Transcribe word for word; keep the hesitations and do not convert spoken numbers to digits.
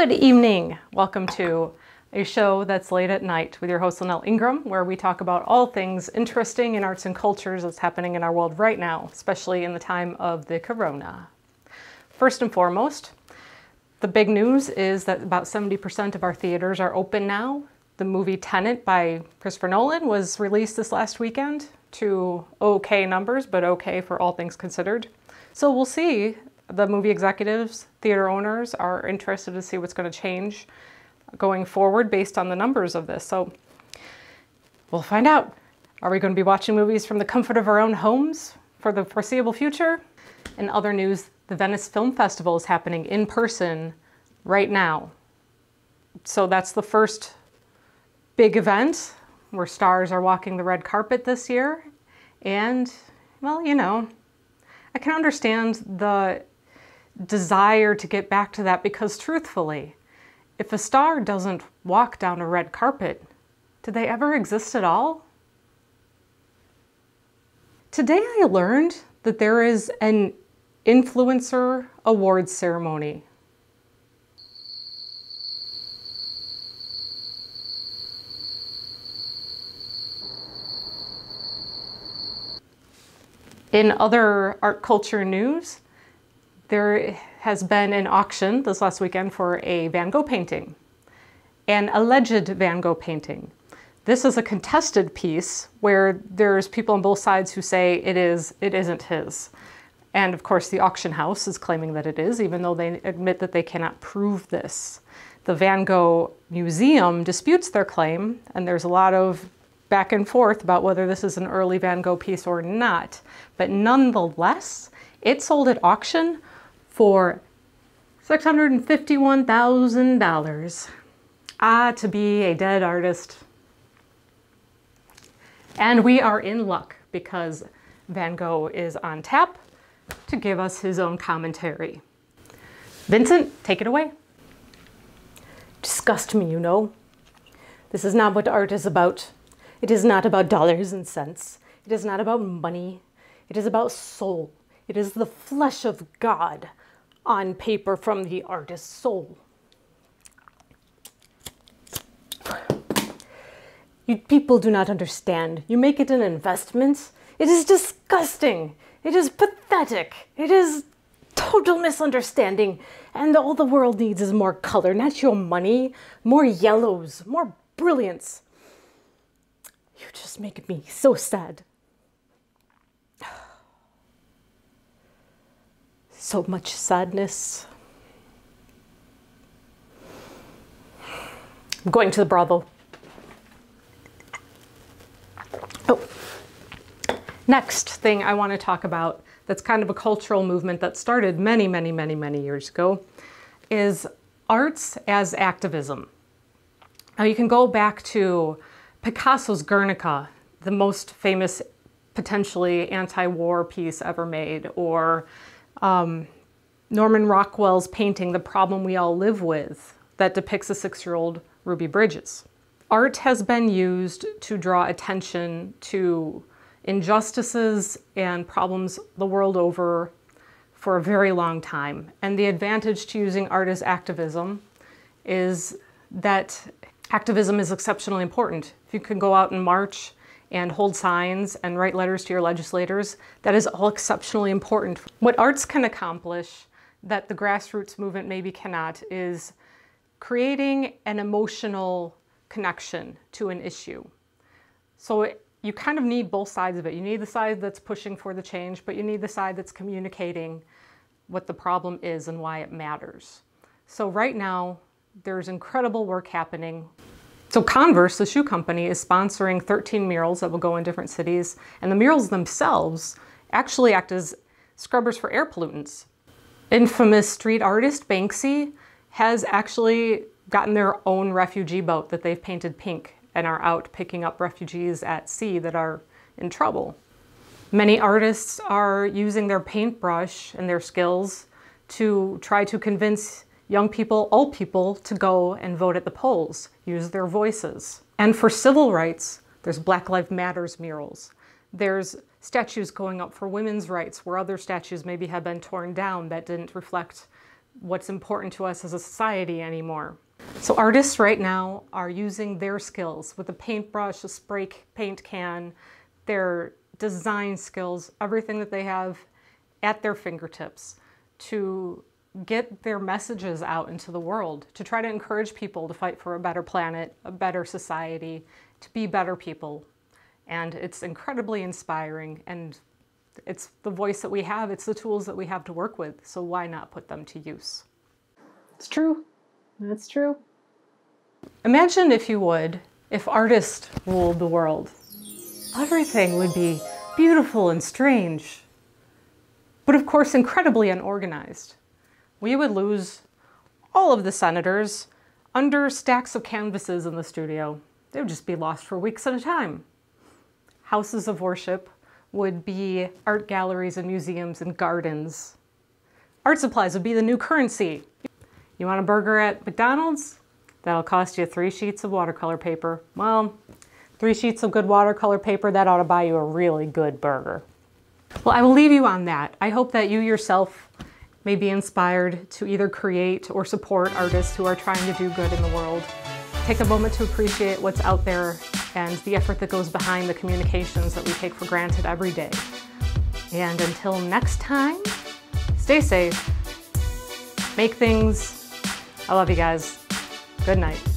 Good evening. Welcome to a show that's late at night with your host Lynell Ingram, where we talk about all things interesting in arts and cultures that's happening in our world right now, especially in the time of the corona. First and foremost, the big news is that about seventy percent of our theaters are open now. The movie Tenet by Christopher Nolan was released this last weekend to okay numbers, but okay for all things considered. So we'll see. The movie executives, theater owners are interested to see what's going to change going forward based on the numbers of this. So we'll find out. Are we going to be watching movies from the comfort of our own homes for the foreseeable future? In other news, the Venice Film Festival is happening in person right now. So that's the first big event where stars are walking the red carpet this year. And, well, you know, I can understand the desire to get back to that, because truthfully, if a star doesn't walk down a red carpet, do they ever exist at all? Today I learned that there is an influencer awards ceremony. In other art culture news, there has been an auction this last weekend for a Van Gogh painting, an alleged Van Gogh painting. This is a contested piece where there's people on both sides who say it is, it isn't his. And of course the auction house is claiming that it is, even though they admit that they cannot prove this. The Van Gogh Museum disputes their claim, and there's a lot of back and forth about whether this is an early Van Gogh piece or not. But nonetheless, it sold at auction for six hundred fifty-one thousand dollars. Ah, to be a dead artist. And we are in luck, because Van Gogh is on tap to give us his own commentary. Vincent, take it away. Disgust me, you know. This is not what art is about. It is not about dollars and cents. It is not about money. It is about soul. It is the flesh of God on paper from the artist's soul. You people do not understand. You make it an investment. It is disgusting. It is pathetic. It is total misunderstanding. And all the world needs is more color, not your money, more yellows, more brilliance. You just make me so sad. So much sadness. I'm going to the brothel. Oh. Next thing I want to talk about, that's kind of a cultural movement that started many, many, many, many years ago, is arts as activism. Now you can go back to Picasso's Guernica, the most famous potentially anti-war piece ever made, or Um, Norman Rockwell's painting, The Problem We All Live With, that depicts a six-year-old Ruby Bridges. Art has been used to draw attention to injustices and problems the world over for a very long time. And the advantage to using art as activism is that activism is exceptionally important. If you can go out and march and hold signs and write letters to your legislators, that is all exceptionally important. What arts can accomplish that the grassroots movement maybe cannot is creating an emotional connection to an issue. So it, you kind of need both sides of it. You need the side that's pushing for the change, but you need the side that's communicating what the problem is and why it matters. So right now, there's incredible work happening. So Converse, the shoe company, is sponsoring thirteen murals that will go in different cities, and the murals themselves actually act as scrubbers for air pollutants. Infamous street artist Banksy has actually gotten their own refugee boat that they've painted pink and are out picking up refugees at sea that are in trouble. Many artists are using their paintbrush and their skills to try to convince young people, old people, to go and vote at the polls, use their voices. And for civil rights, there's Black Lives Matters murals. There's statues going up for women's rights where other statues maybe have been torn down that didn't reflect what's important to us as a society anymore. So artists right now are using their skills with a paintbrush, a spray paint can, their design skills, everything that they have at their fingertips to get their messages out into the world, to try to encourage people to fight for a better planet, a better society, to be better people. And it's incredibly inspiring, and it's the voice that we have, it's the tools that we have to work with, so why not put them to use? It's true. That's true. Imagine, if you would, if artists ruled the world. Everything would be beautiful and strange, but of course incredibly unorganized. We would lose all of the senators under stacks of canvases in the studio. They would just be lost for weeks at a time. Houses of worship would be art galleries and museums and gardens. Art supplies would be the new currency. You want a burger at McDonald's? That'll cost you three sheets of watercolor paper. Well, three sheets of good watercolor paper, that ought to buy you a really good burger. Well, I will leave you on that. I hope that you yourself may be inspired to either create or support artists who are trying to do good in the world. Take a moment to appreciate what's out there and the effort that goes behind the communications that we take for granted every day. And until next time, stay safe, make things. I love you guys. Good night.